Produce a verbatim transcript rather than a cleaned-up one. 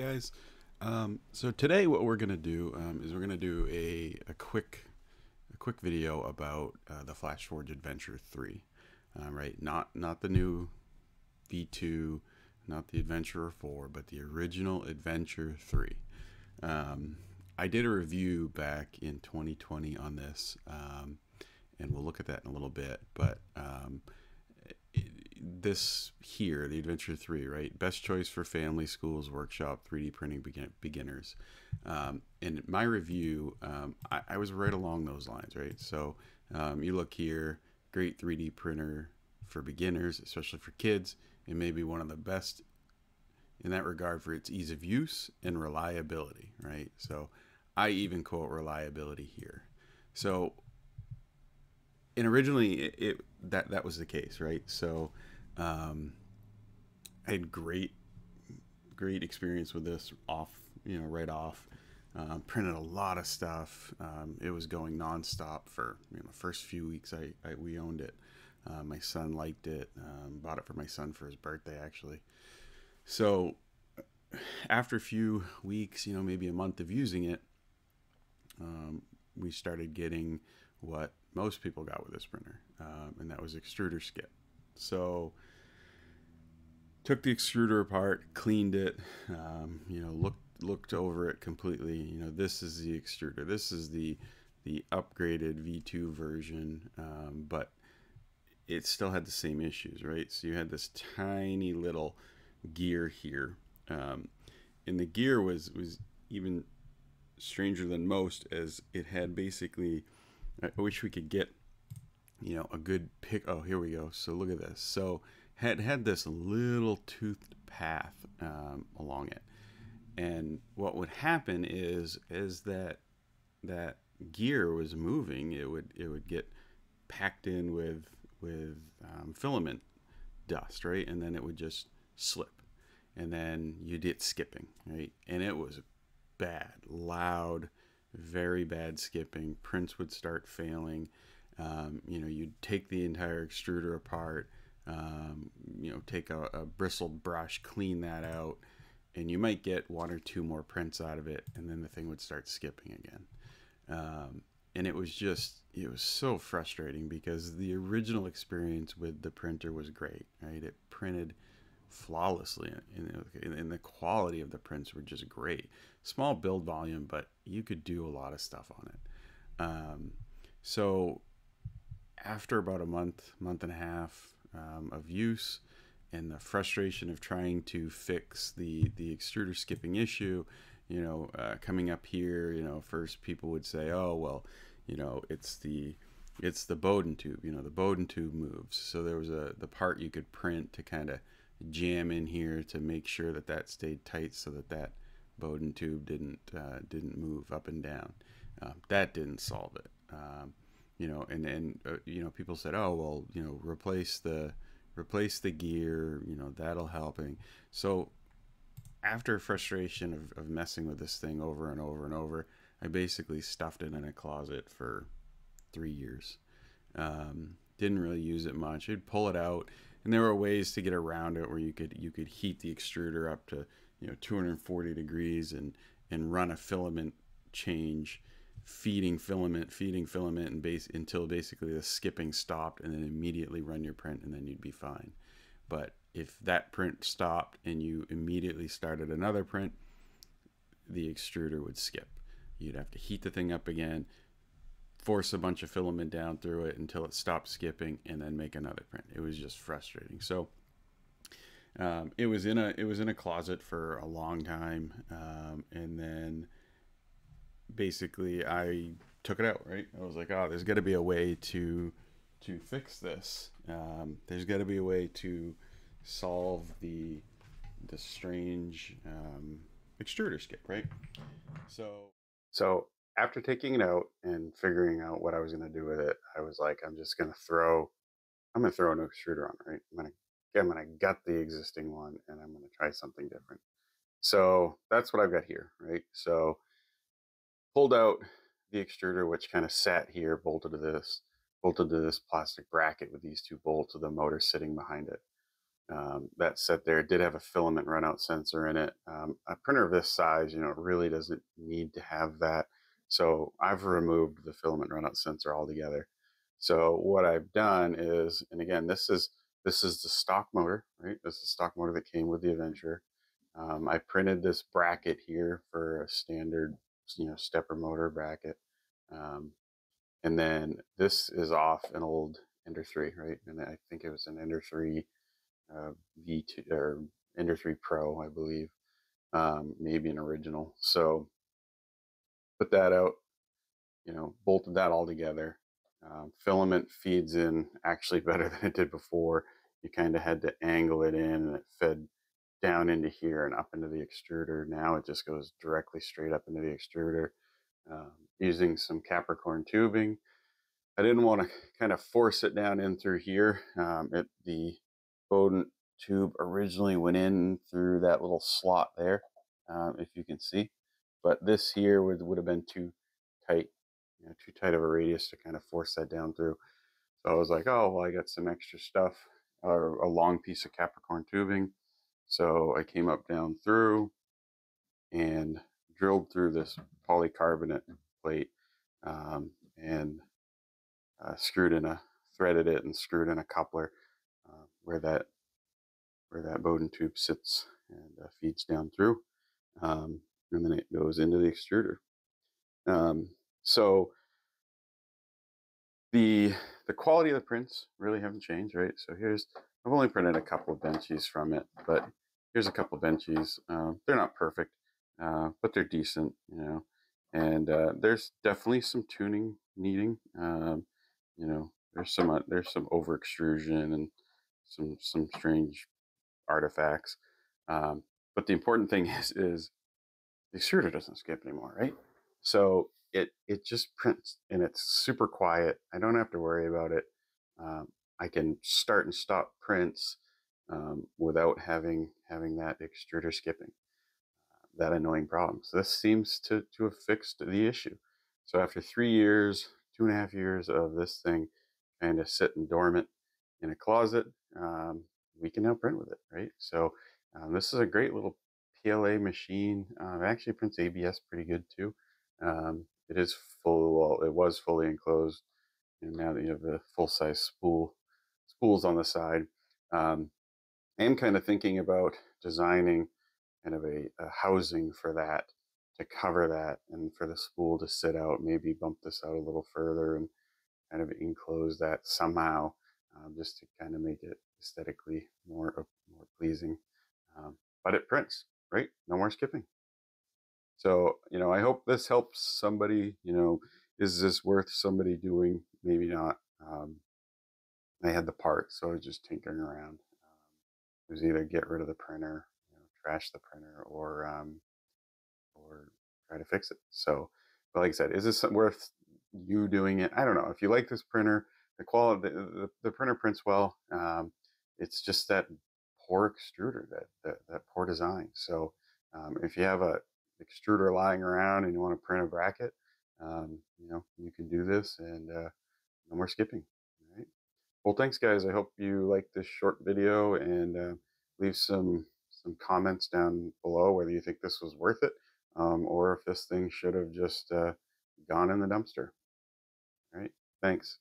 guys. Um, so today what we're gonna do um, is we're gonna do a, a quick a quick video about uh, the Flashforge Adventurer three. Uh, right, not not the new V two, not the Adventurer four, but the original Adventure three. Um, I did a review back in twenty twenty on this, um, and we'll look at that in a little bit. But um, it, this here, the Adventure three, right? Best choice for family, schools, workshop, three D printing begin beginners. Um, and my review, um, I, I was right along those lines, right? So um, you look here, great three D printer for beginners, especially for kids. It may be one of the best in that regard for its ease of use and reliability, right? So I even quote reliability here. So, and originally it, it that that was the case, right? So um, I had great, great experience with this off, you know, right off. Uh, printed a lot of stuff. Um, it was going nonstop for you know, the first few weeks I, I we owned it. Uh, my son liked it. Um, bought it for my son for his birthday, actually. So after a few weeks, you know, maybe a month of using it, um, we started getting what most people got with this printer, um, and that was extruder skip. So took the extruder apart, cleaned it, um, you know, looked looked over it completely. You know, this is the extruder. This is the the upgraded V two version, um, but it still had the same issues, right? So you had this tiny little gear here, um, and the gear was was even stranger than most, as it had basically, I wish we could get, you know, a good pick. Oh, here we go. So look at this. So had had this little toothed path um, along it, and what would happen is is that that gear was moving, it would it would get packed in with with um, filament dust, right? And then it would just slip, and then you did skipping, right? And it was bad, loud, very bad skipping. Prints would start failing. Um, you know, you'd take the entire extruder apart, um, you know, take a, a bristled brush, clean that out, and you might get one or two more prints out of it, and then the thing would start skipping again. Um, and it was just, it was so frustrating, because the original experience with the printer was great, right? It printed flawlessly, and, and the quality of the prints were just great. Small build volume, but you could do a lot of stuff on it. Um, so after about a month, month and a half um, of use, and the frustration of trying to fix the, the extruder skipping issue, you know, uh, coming up here, you know, first people would say, oh, well, you know, it's the, it's the Bowden tube, you know, the Bowden tube moves. So there was a, the part you could print to kind of jam in here to make sure that that stayed tight, so that that Bowden tube didn't, uh, didn't move up and down. Uh, that didn't solve it. Um, you know, and then, uh, you know, people said, oh, well, you know, replace the, replace the gear, you know, that'll helping. So after frustration of, of messing with this thing over and over and over, I basically stuffed it in a closet for three years. Um, didn't really use it much. I'd pull it out, and there were ways to get around it where you could you could heat the extruder up to, you know, two hundred forty degrees and and run a filament change, feeding filament, feeding filament, and base until basically the skipping stopped, and then immediately run your print, and then you'd be fine. But if that print stopped and you immediately started another print, the extruder would skip. You'd have to heat the thing up again, force a bunch of filament down through it until it stopped skipping, and then make another print. It was just frustrating. So um, it was in a it was in a closet for a long time, um, and then basically I took it out. Right, I was like, oh, there's got to be a way to to fix this. Um, there's got to be a way to solve the the strange um, extruder skip, right? So so. After taking it out and figuring out what I was going to do with it, I was like, I'm just going to throw, I'm going to throw an extruder on, right? I'm going to, I'm going to gut the existing one, and I'm going to try something different. So that's what I've got here, right? So pulled out the extruder, which kind of sat here, bolted to this, bolted to this plastic bracket with these two bolts of the motor sitting behind it. Um, that set there did have a filament runout sensor in it. Um, a printer of this size, you know, really doesn't need to have that. So I've removed the filament runout sensor altogether. So what I've done is, and again, this is this is the stock motor, right? This is the stock motor that came with the Adventurer. Um, I printed this bracket here for a standard, you know, stepper motor bracket. Um, and then this is off an old Ender three, right? And I think it was an Ender three uh, V two or Ender three Pro, I believe, um, maybe an original. So put that out, you know, bolted that all together. Um, filament feeds in actually better than it did before. You kind of had to angle it in, and it fed down into here and up into the extruder. Now it just goes directly straight up into the extruder. Um, using some Capricorn tubing, I didn't want to kind of force it down in through here. Um, it, the Bodent tube originally went in through that little slot there, um, if you can see. But this here would, would have been too tight, you know, too tight of a radius to kind of force that down through. So I was like, oh, well, I got some extra stuff, or a long piece of Capricorn tubing. So I came up down through and drilled through this polycarbonate plate, um, and uh, screwed in a, threaded it and screwed in a coupler uh, where that where that Bodent tube sits and uh, feeds down through, um, and then it goes into the extruder. Um, so the the quality of the prints really haven't changed, right? So here's, I've only printed a couple of benchies from it, but here's a couple of benchies. Uh, they're not perfect, uh, but they're decent, you know. And uh, there's definitely some tuning needing. Um, you know, there's some uh, there's some over extrusion and some some strange artifacts. Um, but the important thing is is the extruder doesn't skip anymore, right? So it it just prints, and it's super quiet. I don't have to worry about it. Um, I can start and stop prints um, without having having that extruder skipping, uh, that annoying problem. So this seems to, to have fixed the issue. So after three years, two and a half years of this thing kind of sitting dormant in a closet, um, we can now print with it, right? So um, this is a great little P L A machine. Uh, it actually prints A B S pretty good too. Um, it is full, well, it was fully enclosed, and now that you have the full size spool, spools on the side. Um, I am kind of thinking about designing kind of a, a housing for that to cover that, and for the spool to sit out, maybe bump this out a little further and kind of enclose that somehow, um, just to kind of make it aesthetically more, more pleasing. Um, but it prints, right? No more skipping. So, you know, I hope this helps somebody. You know, is this worth somebody doing? Maybe not. Um, I had the part, so I was just tinkering around. Um, it was either get rid of the printer, you know, trash the printer, or um, or try to fix it. So, but like I said, is this worth you doing it? I don't know. If you like this printer, the quality, the, the, the printer prints well. Um, it's just that poor extruder, that that, that poor design. So, um, if you have a extruder lying around and you want to print a bracket, um, you know, you can do this, and uh, no more skipping. All right. Well, thanks guys. I hope you like this short video, and uh, leave some some comments down below whether you think this was worth it, um, or if this thing should have just uh, gone in the dumpster. All right. Thanks.